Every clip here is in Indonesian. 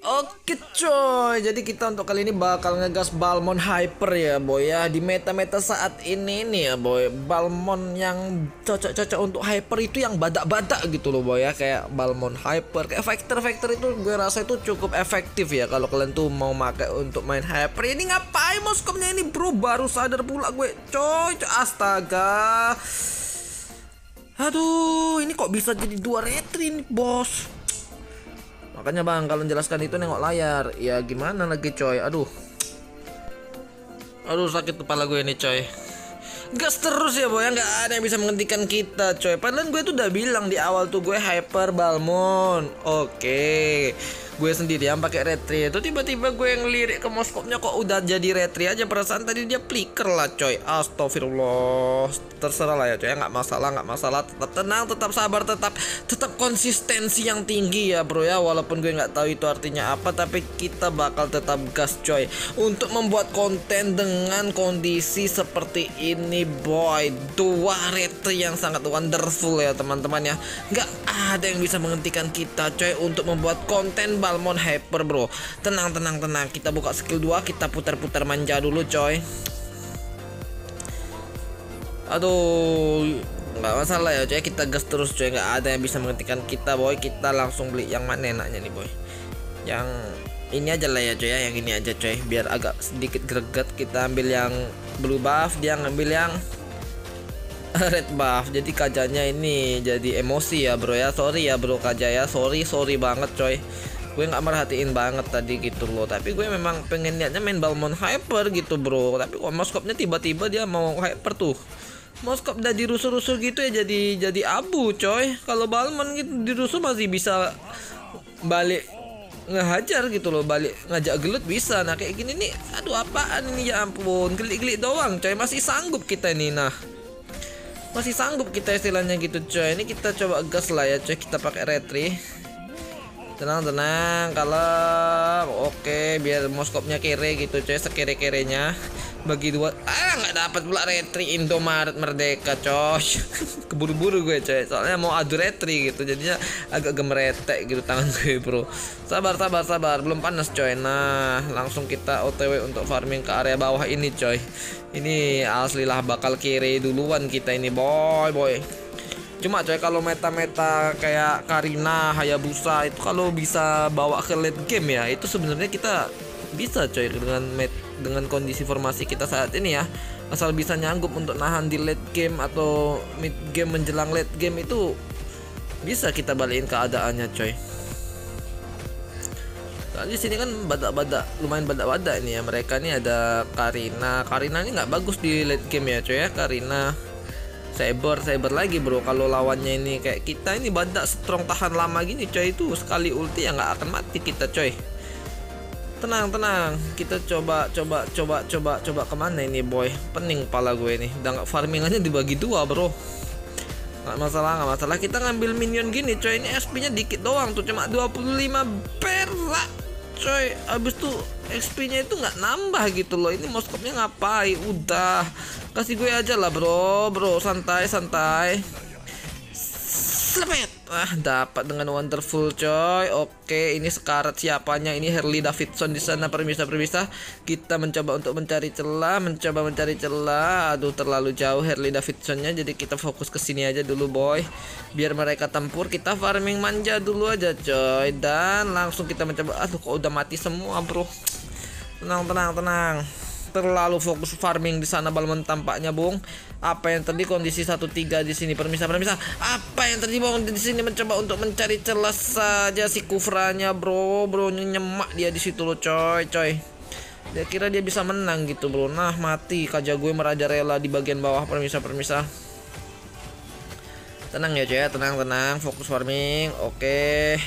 Oke coy, jadi kita untuk kali ini bakal ngegas Balmond Hyper ya boy ya. Di meta-meta saat ini nih ya boy, Balmond yang cocok-cocok untuk Hyper itu yang badak-badak gitu loh boy ya. Kayak Balmond Hyper, kayak Factor-Factor itu gue rasa itu cukup efektif ya. Kalau kalian tuh mau pakai untuk main Hyper ini. Ngapain moskopnya ini bro, baru sadar pula gue coy, astaga. Aduh, ini kok bisa jadi dua retri nih bos. Makanya bang, kalau menjelaskan itu nengok layar. Ya gimana lagi coy, aduh. Aduh sakit kepala gue ini coy. Gas terus ya boy, nggak ada yang bisa menghentikan kita coy. Padahal gue tuh udah bilang di awal tuh gue Hyper Balmond. Oke, gue sendiri yang pakai retri itu, tiba-tiba gue yang lirik ke moskopnya kok udah jadi retri aja. Perasaan tadi dia flicker lah coy. Astagfirullah, terserah lah ya coy, nggak masalah. Tetap tenang, tetap sabar, tetap konsistensi yang tinggi ya bro ya. Walaupun gue nggak tahu itu artinya apa, tapi kita bakal tetap gas coy untuk membuat konten dengan kondisi seperti ini boy. Dua retri yang sangat wonderful ya teman-teman ya. Nggak ada yang bisa menghentikan kita coy untuk membuat konten Balmond Hyper bro. Tenang, kita buka skill 2, kita putar-putar manja dulu coy. Aduh, nggak masalah ya coy, kita gas terus coy, nggak ada yang bisa menghentikan kita boy. Kita langsung beli yang mana enaknya nih boy, yang ini aja lah ya coy ya, yang ini aja coy, biar agak sedikit greget. Kita ambil yang blue buff, dia ngambil yang red buff. Jadi kajanya ini jadi emosi ya bro ya. Sorry ya bro kaja ya, sorry banget coy. Gue nggak merhatiin banget tadi gitu loh. Tapi gue memang pengen niatnya main Balmond Hyper gitu bro. Tapi kok moskopnya tiba-tiba dia mau Hyper tuh. Moskop udah dirusuh-rusuh gitu ya, jadi abu coy. Kalau Balmond gitu dirusuh masih bisa balik ngehajar gitu loh, balik ngajak gelut bisa. Nah kayak gini nih, aduh apaan ini ya ampun, gelik-gelik doang coy. Masih sanggup kita nih, nah masih sanggup kita istilahnya gitu coy. Ini kita coba gas lah ya coy, kita pakai retri. Tenang kalem. Oke, biar moskopnya kere gitu coy, sekere-kerenya bagi dua. Nggak dapat pula retri Indomaret Merdeka coy. Keburu-buru gue coy, soalnya mau adu retri gitu, jadinya agak gemeretek gitu tangan gue bro. Sabar, belum panas coy. Nah langsung kita otw untuk farming ke area bawah ini coy. Ini aslilah bakal kiri duluan kita ini boy. Cuma coy kalau meta-meta kayak Karina, Hayabusa itu kalau bisa bawa ke late game ya, itu sebenarnya kita bisa coy dengan kondisi formasi kita saat ini ya. Asal bisa nyanggup untuk nahan di late game atau mid game menjelang late game, itu bisa kita balikin keadaannya coy. Di sini kan badak-badak, lumayan badak-badak nih ya. Mereka nih ada Karina ini nggak bagus di late game ya coy ya. Karina cyber lagi bro. Kalau lawannya ini kayak kita ini badak strong, tahan lama gini coy, itu sekali ulti ya nggak akan mati kita coy. Tenang, kita coba kemana ini boy. Pening pala gue nih, udah nggak farmingannya dibagi dua bro. Nggak masalah, kita ngambil minion gini coy. Ini SP-nya dikit doang tuh, cuma 25 perak coy. Abis tuh XP-nya itu nggak nambah gitu loh. Ini moskopnya ngapain? Udah kasih gue aja lah bro, santai. Selamat. Dapat dengan wonderful coy. Oke, ini sekarat siapanya ini, Harley Davidson di sana. Permisa. Kita mencoba untuk mencari celah. Aduh, terlalu jauh Harley Davidsonnya, jadi kita fokus ke sini aja dulu boy. Biar mereka tempur, kita farming manja dulu aja coy. Dan langsung kita mencoba. Aduh, kok udah mati semua bro. Tenang. Terlalu fokus farming di sana Balmond tampaknya bung. Apa yang tadi kondisi 1-3 di sini, permisa. Apa yang tadi bung di sini, mencoba untuk mencari celah saja si Kufranya bro, nyemak dia di situ lo coy. Dia kira dia bisa menang gitu bro. Nah mati kaja gue merajarela di bagian bawah. Permisa. Tenang ya coy, tenang, fokus farming. Oke.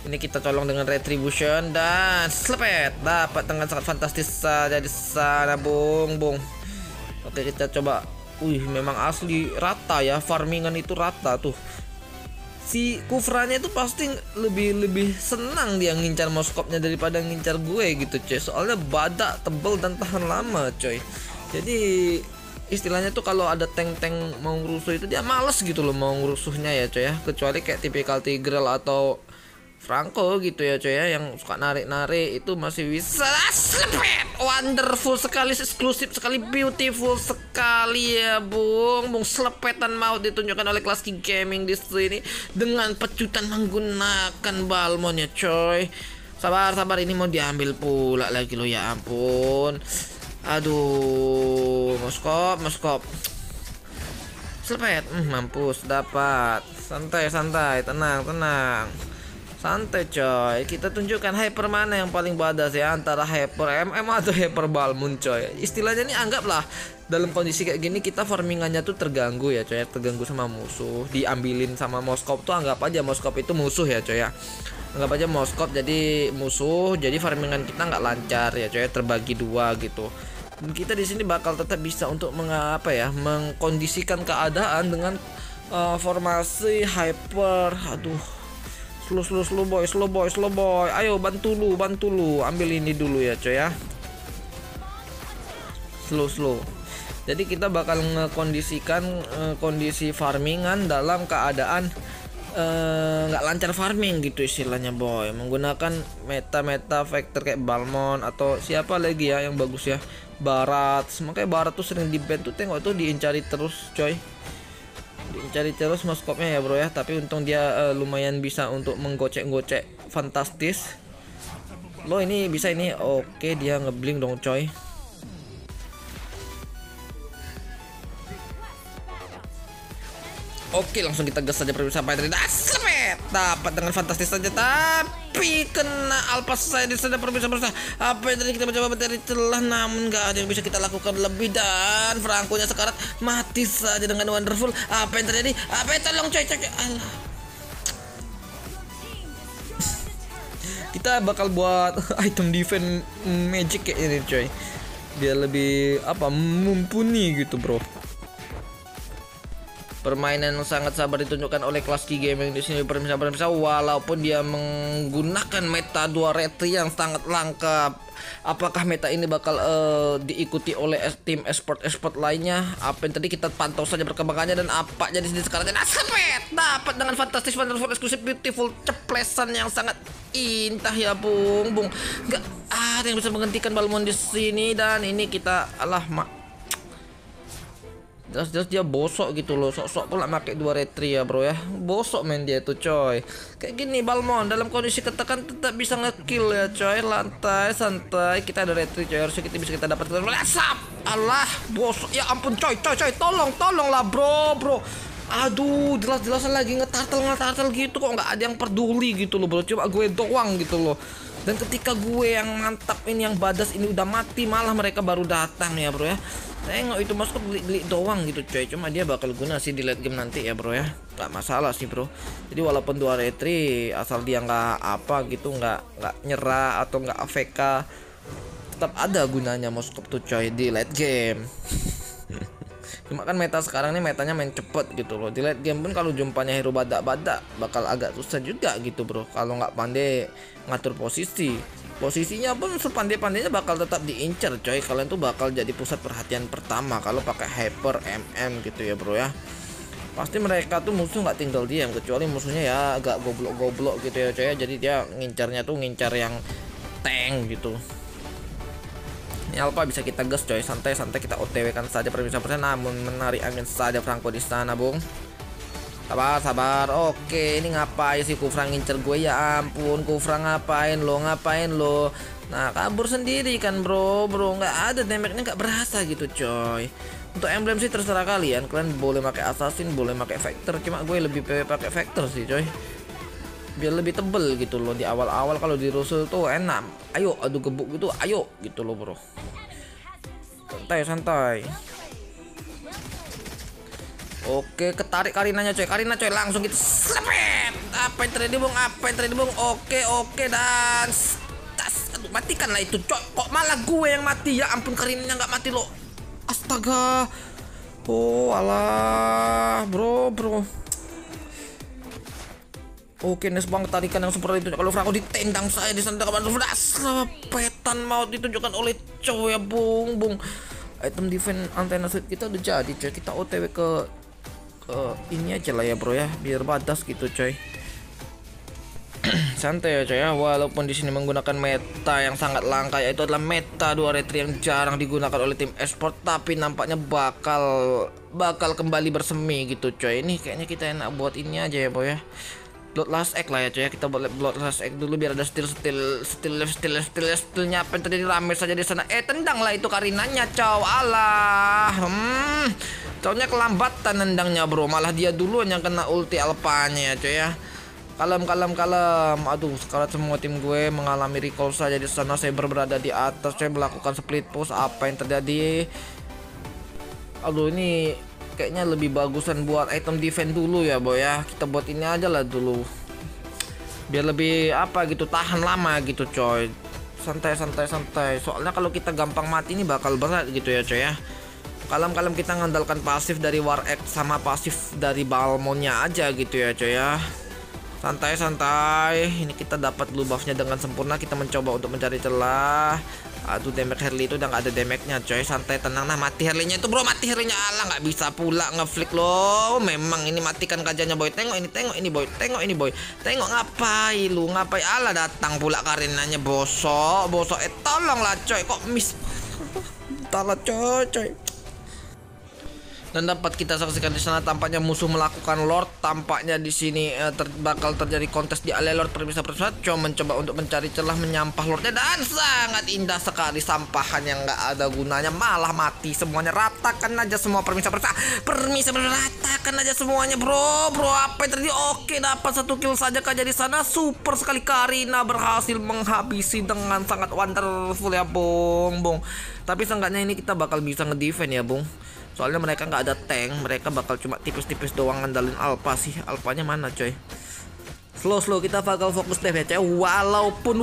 Ini kita colong dengan retribution dan slepet, dapat dengan sangat fantastis saja di sana bung. Oke, kita coba. Memang asli rata ya, farmingan itu rata tuh. Si Kufranya itu pasti lebih senang dia ngincar moskopnya daripada ngincar gue gitu coy. Soalnya badak tebel dan tahan lama coy. Jadi istilahnya tuh kalau ada tank-tank mau ngerusuh itu dia males gitu loh mau ngerusuhnya ya coy ya. Kecuali kayak tipikal Tigreal atau Franco gitu ya coy ya, yang suka narik-narik itu masih bisa. Wonderful sekali, eksklusif sekali, beautiful sekali ya bung. Bung selepetan maut ditunjukkan oleh Klasky Gaming di sini dengan pecutan menggunakan Balmond ya coy. Sabar-sabar, ini mau diambil pula lagi lo, ya ampun. Aduh, moskop. Selepet, mampus, dapat. Santai, tenang. Santai coy, kita tunjukkan Hyper mana yang paling badas ya, antara Hyper MM atau Hyper Balmond coy. Istilahnya nih, anggaplah dalam kondisi kayak gini kita farmingannya tuh terganggu ya coy, terganggu sama musuh, diambilin sama moskop tuh, anggap aja moskop itu musuh ya coy ya. Anggap aja moskop jadi musuh, jadi farmingan kita nggak lancar ya coy, terbagi dua gitu. Dan kita di sini bakal tetap bisa untuk mengapa ya, mengkondisikan keadaan dengan formasi Hyper. Aduh, slow boy, ayo bantu lu, ambil ini dulu ya coy ya. Slow. Jadi kita bakal ngekondisikan kondisi farmingan dalam keadaan nggak lancar farming gitu istilahnya boy, menggunakan meta factor kayak Balmond atau siapa lagi ya yang bagus ya, Barat. Makanya Barat tuh sering di band tuh, tengok tuh diincari terus coy, cari terus moskopnya ya bro ya. Tapi untung dia lumayan bisa untuk menggocek-gocek fantastis. Lo ini bisa ini, oke, dia ngeblink dong coy. Oke, langsung kita gas saja pemirsa. Dapat dengan fantastis saja, tapi kena alpas saya di sana pemirsa. Apa yang tadi kita mencoba mencari celah, namun nggak ada yang bisa kita lakukan lebih, dan Franco-nya sekarat mati saja dengan wonderful. Apa yang terjadi? Apa yang tolong coy. Alah. Kita bakal buat item defense magic kayak ini coy. Biar lebih apa, mumpuni gitu bro. Permainan yang sangat sabar ditunjukkan oleh Klasky Gaming di sini pemirsa, walaupun dia menggunakan meta 2 retri yang sangat langka. Apakah meta ini bakal diikuti oleh tim esport lainnya? Apa yang tadi kita pantau saja perkembangannya, dan apa jadi sini sekarang dapat dengan fantastis, wonderful, eksklusif, beautiful, ceplesan yang sangat indah ya bung. Nggak ada yang bisa menghentikan Balmond di sini, dan ini kita jelas-jelas dia bosok gitu loh, sok-sok pula pakai 2 retri ya bro ya. Bosok main dia tuh coy. Kayak gini Balmond dalam kondisi ketekan tetap bisa ngekill ya coy. Lantai santai, kita ada retri coy, harusnya kita bisa kita dapatkan. Alah, bosok ya ampun coy, tolong lah bro. Aduh, jelas-jelasan lagi ngetartel gitu kok nggak ada yang peduli gitu loh bro. Coba gue doang gitu loh. Dan ketika gue yang mantap ini, yang badas ini udah mati, malah mereka baru datang ya bro ya. Tengok itu masuk beli doang gitu coy. Cuma dia bakal guna sih di late game nanti ya bro ya, gak masalah sih bro. Jadi walaupun 2 retri, asal dia nggak apa gitu, nggak nyerah atau nggak AFK, tetap ada gunanya moskop tuh coy di late game. Cuma kan meta sekarang nih metanya main cepet gitu loh. Di late game pun kalau jumpanya hero badak-badak bakal agak susah juga gitu bro, kalau nggak pandai ngatur posisinya pun sepandai-pandainya bakal tetap diincar coy. Kalian tuh bakal jadi pusat perhatian pertama kalau pakai Hyper MM gitu ya bro ya. Pasti mereka tuh musuh nggak tinggal diam, kecuali musuhnya ya agak goblok-goblok gitu ya coy ya. Jadi dia ngincarnya tuh ngincar yang tank gitu. Ini alpha bisa kita gas coy, santai-santai, kita otw kan saja pemirsa, namun menarik angin saja Franco di sana bung. Sabar. Oke, ini ngapain sih Kufrang ngincer gue, ya ampun. Kufrang ngapain lo. Nah, kabur sendiri kan bro. Nggak ada damage-nya, nggak berasa gitu coy. Untuk emblem sih terserah kalian. Kalian boleh pakai assassin, boleh pakai factor. Cuma gue lebih pakai factor sih coy, biar lebih tebel gitu loh. Di awal-awal kalau di rusuh tuh enak. Ayo, adu gebuk gitu, ayo gitu loh bro. Santai. Oke, ketarik Karinanya coy. Karina coy, langsung kita slepet. Apa yang terjadi bung? Oke, dan aduh, matikanlah itu coy. Kok malah gue yang mati, ya ampun. Karinanya nggak mati loh, astaga. Oh alah bro. Oke, nes banget tarikan yang seperti itu. Kalau Franco ditendang saya di sana, kapan sudah selepetan maut ditunjukkan oleh coy ya bung. Item defense antena suit kita udah jadi coy. Kita otw ke ini aja lah ya bro ya, biar batas gitu coy. santai aja ya, walaupun di sini menggunakan meta yang sangat langka, yaitu adalah meta 2 retry yang jarang digunakan oleh tim esport, tapi nampaknya bakal kembali bersemi gitu coy. Ini kayaknya kita enak buat ini aja ya boy ya, Bloodlust Axe lah ya coy, kita buat Bloodlust Axe dulu biar ada steal-nya apa yang terjadi, rame saja di sana. Tendang lah itu Karinanya cow, alah. Cownya kelambatan nendangnya bro, malah dia duluan yang kena ulti alpanya ya coy ya. Kalem. Aduh, sekarang semua tim gue mengalami recall saja di sana. Saya berada di atas, saya melakukan split push. Apa yang terjadi? Aduh, ini kayaknya lebih bagusan buat item defense dulu ya boy ya, kita buat ini aja lah dulu biar lebih apa gitu, tahan lama gitu coy, santai, soalnya kalau kita gampang mati ini bakal berat gitu ya coy ya. Kalem kita ngandalkan pasif dari War Axe sama pasif dari Balmondnya aja gitu ya coy ya, santai. Ini kita dapat buffnya dengan sempurna, kita mencoba untuk mencari celah. Aduh, damage Harley itu udah gak ada damage-nya coy, santai, tenang. Nah, mati Harley-nya itu bro, mati Harley-nya, alah gak bisa pula ngeflick loh. Memang ini matikan kajanya boy, tengok ini boy, tengok ngapain lu, ngapain, alah datang pula Karinanya, bosok, tolonglah coy, kok miss. Entahlah coy. Dan dapat kita saksikan di sana tampaknya musuh melakukan lord, tampaknya di sini bakal terjadi kontes di area lord. Pemirsa mencoba untuk mencari celah menyampah lordnya, dan sangat indah sekali sampahan yang nggak ada gunanya, malah mati semuanya. Ratakan aja semua permisa ratakan aja semuanya bro. Apa yang terjadi? Oke, dapat 1 kill saja Kaja di sana, super sekali. Karina berhasil menghabisi dengan sangat wonderful ya bung, tapi seenggaknya ini kita bakal bisa ngedefend ya bung. Soalnya mereka nggak ada tank, mereka bakal cuma tipis-tipis doang ngandalin alpha sih. Alphanya mana coy? Slow kita bakal fokus deh ya. Walaupun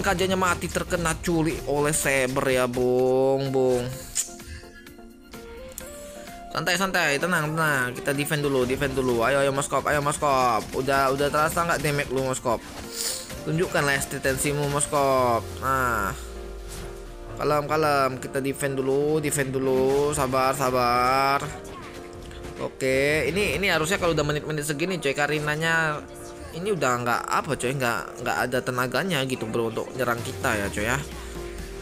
Kajanya mati terkena curi oleh saber ya bung. Santai, tenang. Kita defend dulu. Ayo Moskop. Udah terasa nggak damage lu Moskop? Tunjukkan lah eksistensimu Moskop. Nah. Kalem, kita defend dulu, sabar. Oke, ini harusnya kalau udah menit-menit segini coy, Karinanya ini udah nggak apa coy, nggak ada tenaganya gitu bro untuk nyerang kita ya coy ya.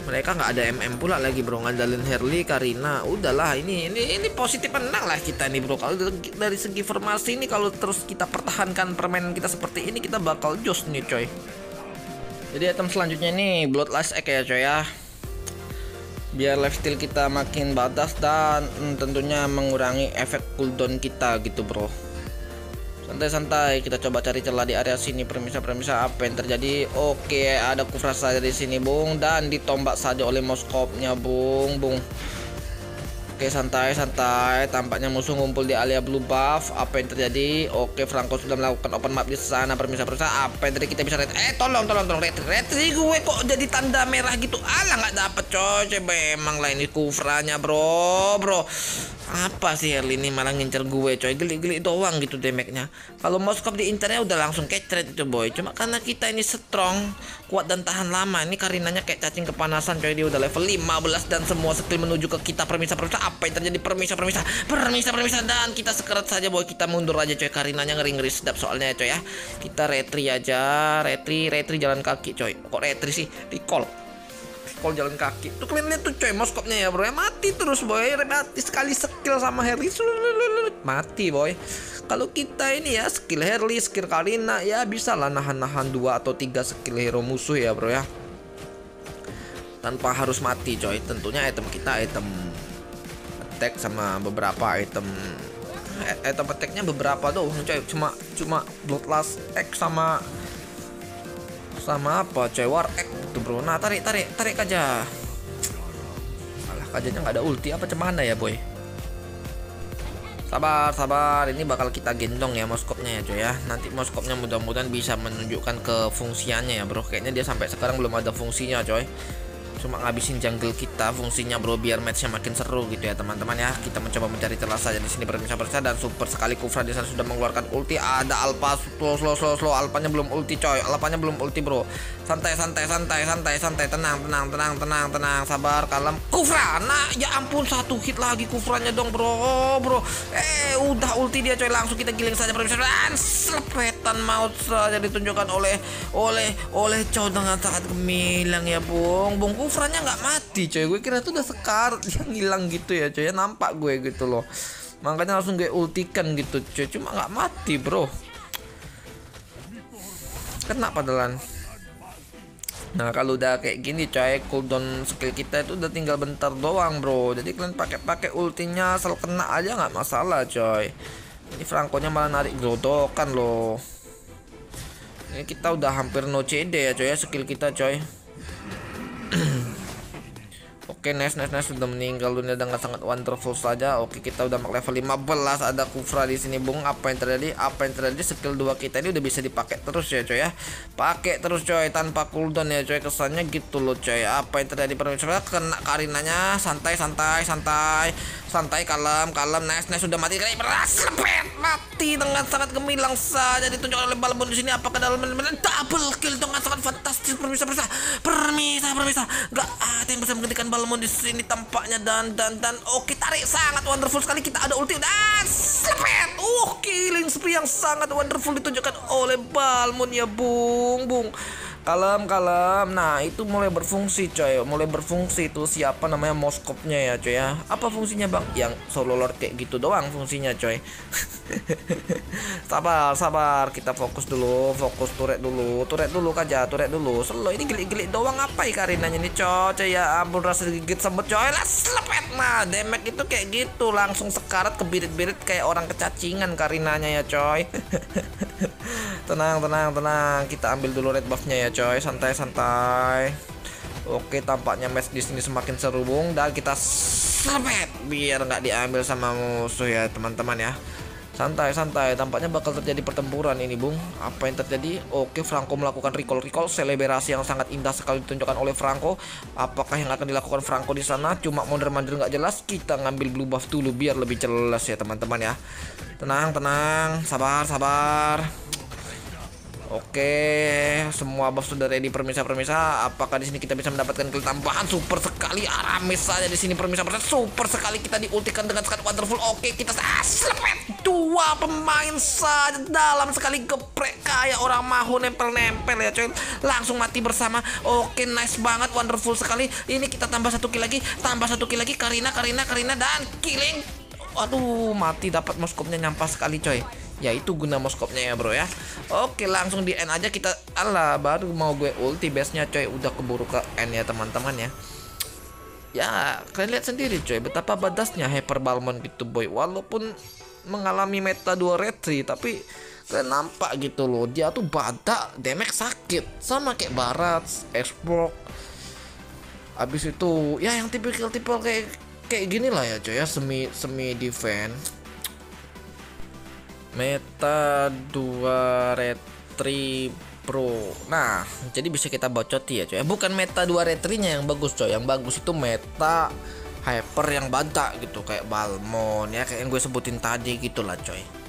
Mereka nggak ada pula lagi bro, ngandalin Harley, Karina. Udahlah, ini positif, menang lah kita nih bro. Kalau dari segi formasi ini, kalau terus kita pertahankan permainan kita seperti ini, kita bakal jos nih coy. Jadi item selanjutnya nih Bloodlust Axe ya coy ya, biar lifesteal kita makin batas dan tentunya mengurangi efek cooldown kita gitu bro. Santai, kita coba cari celah di area sini permisa. Apa yang terjadi? Oke, ada kufras saja di sini bung, dan ditombak saja oleh Moskopnya bung. Oke, santai, tampaknya musuh ngumpul di area blue buff. Apa yang terjadi? Oke, Franco sudah melakukan open map di sana permisa. Apa yang terjadi? Kita bisa retry. Tolong retry gue kok jadi tanda merah gitu, alah nggak dapet coy. Memang lah ini kufranya bro. Apa sih Harley ini malah ngincer gue coy, geli doang gitu damage-nya. Kalau Moskop diincarnya udah langsung catch itu boy, cuma karena kita ini strong, kuat dan tahan lama. Ini Karinanya kayak cacing kepanasan coy, dia udah level 15 dan semua skill menuju ke kita permisa. Apa yang terjadi? Permisa, dan kita sekarat saja boy, kita mundur aja coy. Karinanya ngeri sedap soalnya coy ya. Kita retry aja, retry jalan kaki coy. Kok retry sih? Recall jalan kaki. Tuh kalian lihat tuh coy Moskopnya ya bro, mati terus boy, mati sekali skill sama Harley, mati boy. Kalau kita ini ya skill Harley, skill Karina ya bisa lah nahan 2 atau 3 skill hero musuh ya bro ya, tanpa harus mati coy. Tentunya item kita item attack sama beberapa item attack-nya beberapa doang coy, cuma Bloodlust Axe sama apa coy, War Axe tuh bro. Nah, tarik aja. Alah, Kajanya nggak ada ulti apa cemana ya boy. Sabar, ini bakal kita gendong ya Moskopnya ya coy ya. Nanti Moskopnya mudah-mudahan bisa menunjukkan ke fungsinya ya bro. Kayaknya dia sampai sekarang belum ada fungsinya coy, cuma ngabisin jungle kita fungsinya bro, biar matchnya makin seru gitu ya teman-teman ya. Kita mencoba mencari celah saja di sini permisa, dan super sekali Kufra di sana sudah mengeluarkan ulti. Ada alpha slow, alphanya belum ulti coy, bro. Santai, tenang, sabar, kalem. Kufra, nah ya ampun, 1 hit lagi Kufranya dong bro. Udah ulti dia coy, langsung kita giling saja permisa, dan slepet Sultan Maut saja ditunjukkan oleh Chow dengan sangat gemilang ya Bung. Bung Kufrannya nggak mati coy, gue kira itu udah sekarat yang hilang gitu ya coy, nampak gue gitu loh. Makanya langsung gue ultikan gitu coy, cuma nggak mati bro. Kenapa dalan? Nah kalau udah kayak gini coy, cooldown skill kita itu udah tinggal bentar doang bro. Jadi kalian pakai ultinya asal kena aja nggak masalah coy. Ini Franco-nya malah narik grodokan loh. Ini kita udah hampir no CD ya coy, skill kita coy. Oke, nice udah meninggal dunia dengan sangat wonderful saja. Oke, kita udah level 15, ada Kufra di sini Bung. Apa yang terjadi? Skill 2 kita ini udah bisa dipakai terus ya coy ya. Pakai terus coy, tanpa cooldown ya coy, kesannya gitu loh coy. Apa yang terjadi? Permisi, kena Karinanya. Santai, kalem, nice sudah mati. Keren, berhasil mati dengan sangat gemilang saja ditunjukkan oleh Balmond di sini. Apakah dalam double kill dengan sangat fantastis? Permisi. Gak ada yang bisa menghentikan Balmond di sini tampaknya, dan oke, tarik sangat wonderful sekali. Kita ada ulti dan sepet. Killing spree yang sangat wonderful ditunjukkan oleh Balmond ya Bung. Kalem. Nah, itu mulai berfungsi coy. Mulai berfungsi itu siapa namanya moskopnya ya coy ya. Apa fungsinya Bang? Yang solo lord kayak gitu doang fungsinya coy. Sabar, kita fokus dulu, fokus turret dulu. Solo ini gelik-gelik doang apa ya Karinanya ini coy ya. Ampun, rasa gigit sempet coy. Lah slepet. Nah, damage itu kayak gitu, langsung sekarat kebirit-birit kayak orang kecacingan Karinanya ya coy. Tenang, kita ambil dulu red buffnya ya coy, santai. Oke, tampaknya match di sini semakin seru Bung, dan kita slepet biar nggak diambil sama musuh ya teman-teman ya. Santai, tampaknya bakal terjadi pertempuran ini Bung. Apa yang terjadi? Oke, Franco melakukan recall, selebrasi yang sangat indah sekali ditunjukkan oleh Franco. Apakah yang akan dilakukan Franco di sana? Cuma mondar-mandir nggak jelas. Kita ngambil blue buff dulu biar lebih jelas ya teman-teman ya. Tenang, sabar. Oke, semua buff sudah ready permisa. Apakah di sini kita bisa mendapatkan kill tambahan? Super sekali, Aramis saja di sini permisa. Super sekali, kita diultikan dengan sangat wonderful. Oke, kita slepet 2 pemain saja dalam sekali geprek kayak orang mahu nempel ya coy. Langsung mati bersama. Oke, nice banget, wonderful sekali. Ini kita tambah satu kill lagi. Karina dan killing. Aduh, mati, dapat moskopnya nyampah sekali coy. Ya itu guna moskopnya ya bro ya. Oke, langsung di end aja kita. Alah, baru mau gue ulti base-nya coy, udah keburu ke end ya teman-teman ya. Ya kalian lihat sendiri coy, betapa badasnya Hyper Balmond gitu boy. Walaupun mengalami meta 2 retry, tapi kalian nampak gitu loh, dia tuh badak, damage sakit, sama kayak Barat, Xbox. Abis itu ya yang tipikal kayak gini lah ya coy ya, semi defense. Meta 2 retry pro. Nah, jadi bisa kita bocoti ya coy. Bukan meta 2 retrinya yang bagus coy. Yang bagus itu meta Hyper yang badak gitu, kayak Balmond ya, kayak yang gue sebutin tadi gitulah coy.